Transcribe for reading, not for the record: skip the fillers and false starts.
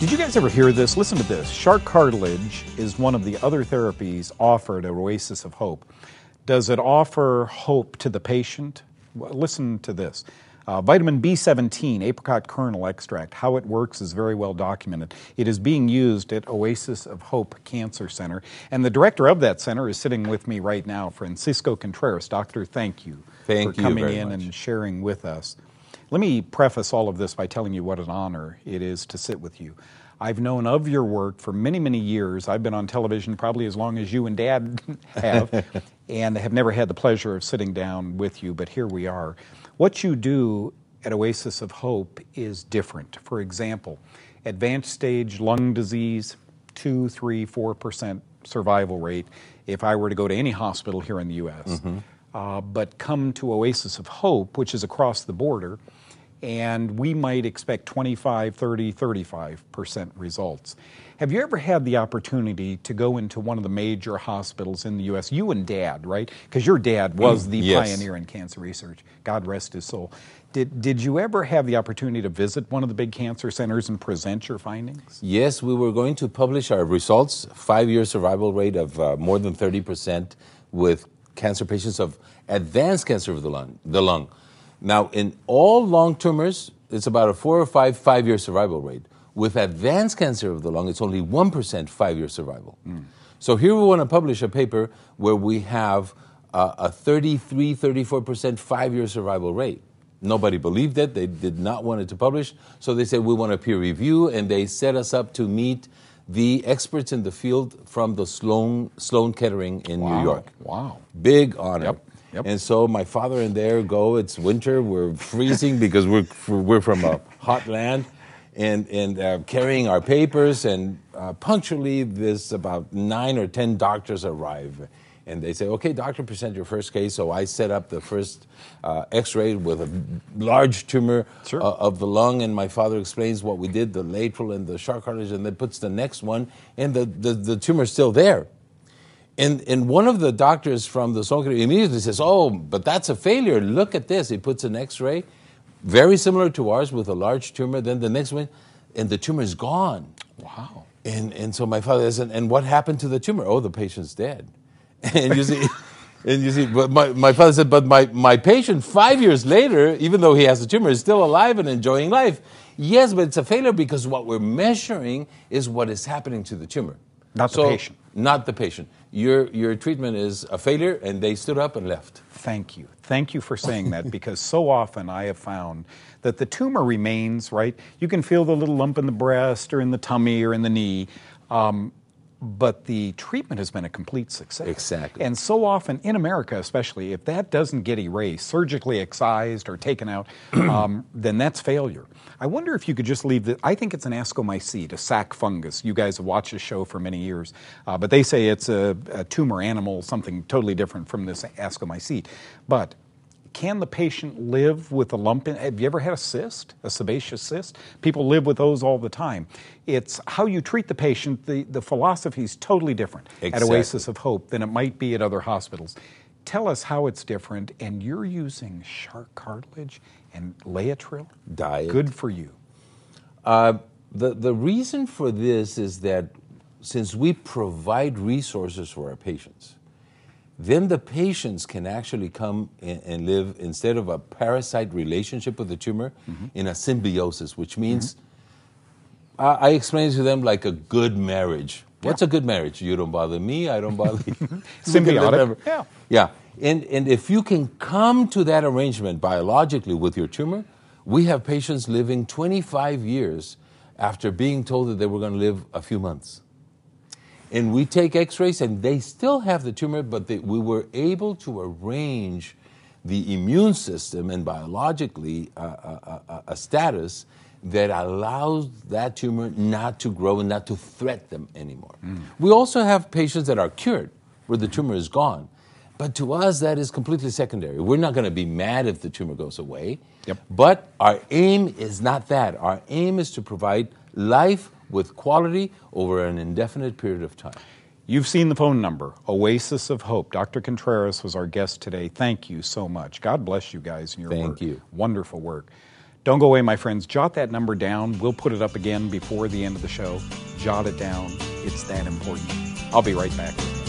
Did you guys ever hear this? Listen to this. Shark cartilage is one of the other therapies offered at Oasis of Hope. Does it offer hope to the patient? Well, listen to this. Vitamin B17, apricot kernel extract, how it works is very well documented. It is being used at Oasis of Hope Cancer Center. And the director of that center is sitting with me right now, Francisco Contreras. Doctor, thank you for coming in and sharing with us. Let me preface all of this by telling you what an honor it is to sit with you. I've known of your work for many, many years. I've been on television probably as long as you and Dad have, and have never had the pleasure of sitting down with you, but here we are. What you do at Oasis of Hope is different. For example, advanced stage lung disease, 2-4% survival rate if I were to go to any hospital here in the U.S. But come to Oasis of Hope, which is across the border, and we might expect 25, 30, 35% results. Have you ever had the opportunity to go into one of the major hospitals in the U.S.? You and Dad, right? Because your dad was the pioneer in cancer research. God rest his soul. Did you ever have the opportunity to visit one of the big cancer centers and present your findings? Yes, we were going to publish our results. 5-year survival rate of more than 30% with cancer patients of advanced cancer of the lung. Now, in all lung tumors, it's about a 4 or 5 5-year survival rate. With advanced cancer of the lung, it's only 1% 5-year survival. So here we want to publish a paper where we have a 33, 34% 5-year survival rate. Nobody believed it. They did not want it to publish. So they said, we want a peer review, and they set us up to meet the experts in the field from the Sloan Kettering in New York. Big honor. And so my father and there go, it's winter, we're freezing because we're from a hot land, and carrying our papers, and punctually this about 9 or 10 doctors arrive. And they say, okay, doctor, present your first case. So I set up the first x-ray with a large tumor of the lung, and my father explains what we did, the lateral and the shark cartilage, and then puts the next one, and the tumor's still there. And one of the doctors from the Sloan Kettering immediately says, oh, but that's a failure. Look at this. He puts an x-ray, very similar to ours, with a large tumor. Then the next one, and the tumor is gone. And so my father says, and what happened to the tumor? Oh, the patient's dead. And you see, but my father said, but my patient 5 years later, even though he has a tumor, is still alive and enjoying life. Yes, but it's a failure because what we're measuring is what is happening to the tumor. Not the patient. Not the patient. Your treatment is a failure, and they stood up and left. Thank you. Thank you for saying that, because so often I have found that the tumor remains, right? You can feel the little lump in the breast or in the tummy or in the knee. But the treatment has been a complete success. Exactly. And so often, in America especially, if that doesn't get erased, surgically excised or taken out, then that's failure. I wonder if you could just leave I think it's an ascomycete, a sac fungus. You guys have watched this show for many years. But they say it's a tumor animal, something totally different from this ascomycete. But can the patient live with a lump in? Have you ever had a cyst, a sebaceous cyst? People live with those all the time. It's how you treat the patient. The philosophy is totally different at Oasis of Hope than it might be at other hospitals. Tell us how it's different, and you're using shark cartilage and Laetrile? Diet. Good for you. The reason for this is that since we provide resources for our patients, then the patients can actually come and live, instead of a parasite relationship with the tumor, in a symbiosis, which means, I explain to them like a good marriage. What's a good marriage? You don't bother me, I don't bother you. Symbiotic. And if you can come to that arrangement biologically with your tumor, we have patients living 25 years after being told that they were going to live a few months. And we take x-rays, and they still have the tumor, but we were able to arrange the immune system and biologically a status that allows that tumor not to grow and not to threat them anymore. We also have patients that are cured, where the tumor is gone. But to us, that is completely secondary. We're not going to be mad if the tumor goes away. But our aim is not that. Our aim is to provide life with quality over an indefinite period of time. You've seen the phone number, Oasis of Hope. Dr. Contreras was our guest today. Thank you so much. God bless you guys and your work. Thank you. Wonderful work. Don't go away, my friends. Jot that number down. We'll put it up again before the end of the show. Jot it down. It's that important. I'll be right back.